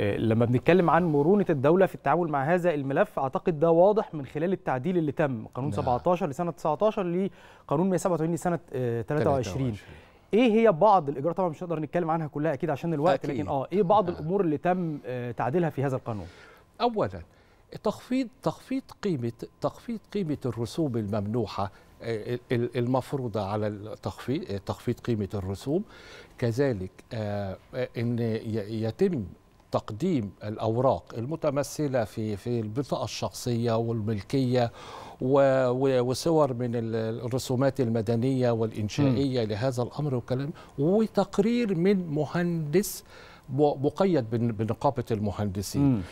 لما بنتكلم عن مرونة الدولة في التعامل مع هذا الملف، أعتقد ده واضح من خلال التعديل اللي تم قانون 17 لسنة 19 لقانون 187 لسنة 23. ايه هي بعض الاجراءات، طبعا مش هنقدر نتكلم عنها كلها اكيد عشان الوقت، لكن ايه بعض الامور اللي تم تعديلها في هذا القانون؟ اولا تخفيض قيمة الرسوم الممنوحة المفروضة على تخفيض قيمة الرسوم، كذلك ان يتم تقديم الأوراق المتمثلة في البطاقة الشخصية والملكية وصور من الرسومات المدنية والإنشائية لهذا الأمر وكلام، وتقرير من مهندس مقيد بنقابة المهندسين.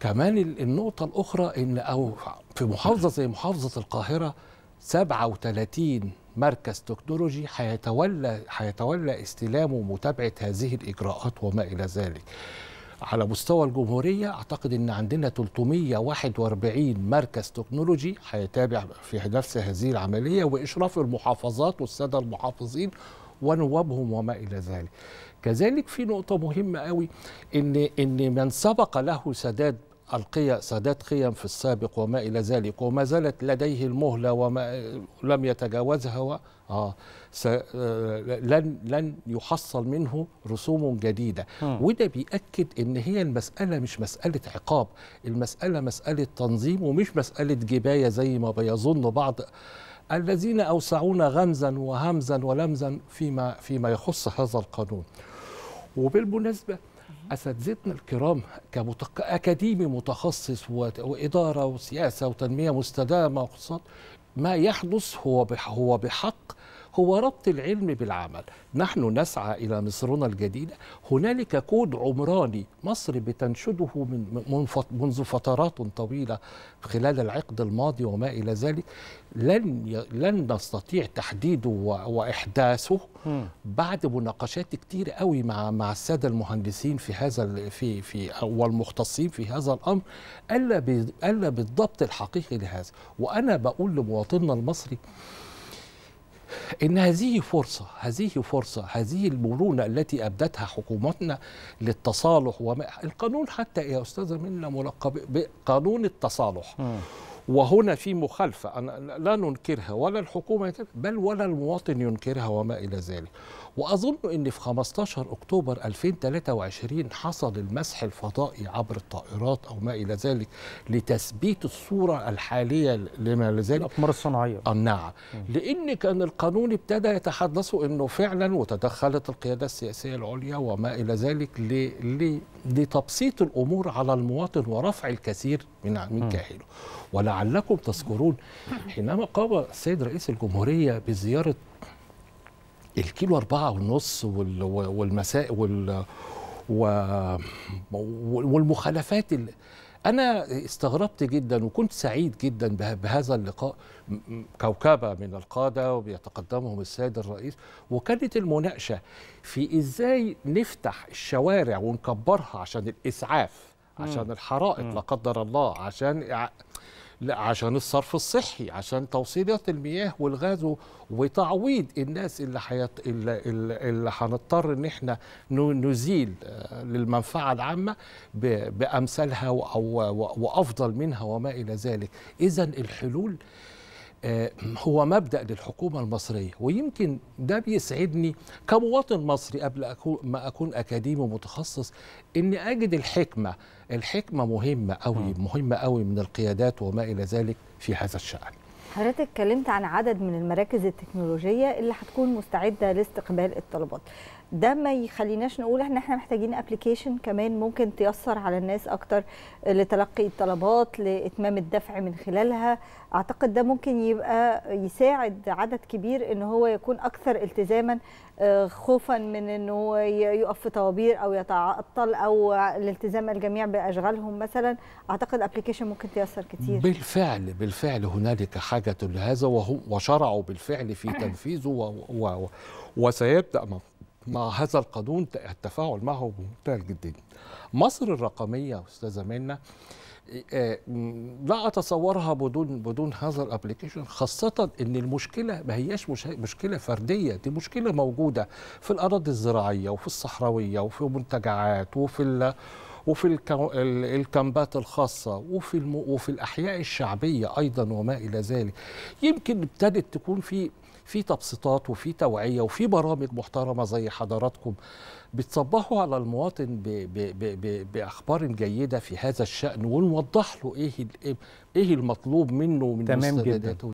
كمان النقطة الأخرى إن في محافظة زي محافظة القاهرة 37 مركز تكنولوجي هيتولى استلام ومتابعة هذه الإجراءات وما إلى ذلك. على مستوى الجمهورية أعتقد أن عندنا 341 مركز تكنولوجي هيتابع في نفس هذه العملية، وإشراف المحافظات والسادة المحافظين ونوابهم وما إلى ذلك. كذلك في نقطة مهمة قوي إن من سبق له سداد قيم في السابق وما إلى ذلك وما زالت لديه المهلة وما لم يتجاوزها لن يحصل منه رسوم جديدة. وده بيأكد إن هي المسألة مش مسألة عقاب، المسألة مسألة تنظيم ومش مسألة جباية زي ما بيظن بعض الذين أوسعون غمزا وهمزا ولمزا فيما يخص هذا القانون. وبالمناسبة أساتذتنا الكرام كأكاديمي متخصص وإدارة وسياسة وتنمية مستدامة واقتصاد، ما يحدث هو بحق هو ربط العلم بالعمل. نحن نسعى إلى مصرنا الجديدة، هنالك كود عمراني مصر بتنشده منذ فترات طويلة خلال العقد الماضي وما إلى ذلك، لن نستطيع تحديده وإحداثه بعد مناقشات كتير قوي مع السادة المهندسين في هذا والمختصين في هذا الأمر ألا بالضبط الحقيقي لهذا. وأنا بقول لمواطننا المصري إن هذه فرصة، هذه المرونة التي أبدتها حكومتنا للتصالح القانون حتى يا أستاذة منا ملقب بقانون التصالح. وهنا في مخالفة أنا لا ننكرها، ولا الحكومة بل ولا المواطن ينكرها وما إلى ذلك. وأظن أن في 15 أكتوبر 2023 حصل المسح الفضائي عبر الطائرات أو ما إلى ذلك لتثبيت الصورة الحالية لما لذلك الأقمار الصناعية. نعم، لأن كان القانون ابتدى يتحدثوا أنه فعلا وتدخلت القيادة السياسية العليا وما إلى ذلك لتبسيط الأمور على المواطن ورفع الكثير من كاهله. ولعلكم تذكرون حينما قام السيد رئيس الجمهورية بزيارة الكيلو 4.5 والمساء والمخالفات، أنا استغربت جدا وكنت سعيد جدا بهذا اللقاء. كوكبة من القادة وبيتقدمهم السيد الرئيس، وكانت المناقشة في إزاي نفتح الشوارع ونكبرها عشان الإسعاف، عشان الحرائق لا قدر الله، عشان الصرف الصحي، عشان توصيلات المياه والغاز، وتعويض الناس اللي هنضطر ان احنا نزيل للمنفعه العامه بامثالها وافضل منها وما الى ذلك. اذا الحلول هو مبدأ للحكومة المصرية، ويمكن ده بيسعدني كمواطن مصري قبل ما أكون أكاديمي متخصص إني أجد الحكمة مهمة قوي من القيادات وما إلى ذلك في هذا الشأن. حضرتك اتكلمت عن عدد من المراكز التكنولوجية اللي هتكون مستعدة لاستقبال الطلبات، ده ما يخليناش نقول ان احنا محتاجين ابلكيشن كمان ممكن تيسر على الناس اكتر لتلقي الطلبات لاتمام الدفع من خلالها. اعتقد ده ممكن يبقى يساعد عدد كبير ان هو يكون اكثر التزاما، خوفا من انه يقف في طوابير او يتعطل او الالتزام الجميع باشغالهم مثلا. اعتقد ابلكيشن ممكن تيسر كتير. بالفعل هنالك حاجه لهذا وشرعوا بالفعل في تنفيذه وسيبدا مع هذا القانون التفاعل معه بمنتهى الجدية. مصر الرقمية أستاذة منا لا أتصورها بدون هذا الابليكيشن، خاصة أن المشكلة ما هياش مشكلة فردية، دي مشكلة موجودة في الأراضي الزراعية وفي الصحراوية وفي المنتجعات وفي الكامبات الخاصة وفي الأحياء الشعبية أيضا وما إلى ذلك. يمكن ابتدت تكون في تبسيطات وفي توعية وفي برامج محترمة زي حضراتكم بتصبحوا على المواطن بأخبار جيدة في هذا الشأن، ونوضح له إيه المطلوب منه ومن مستنداته.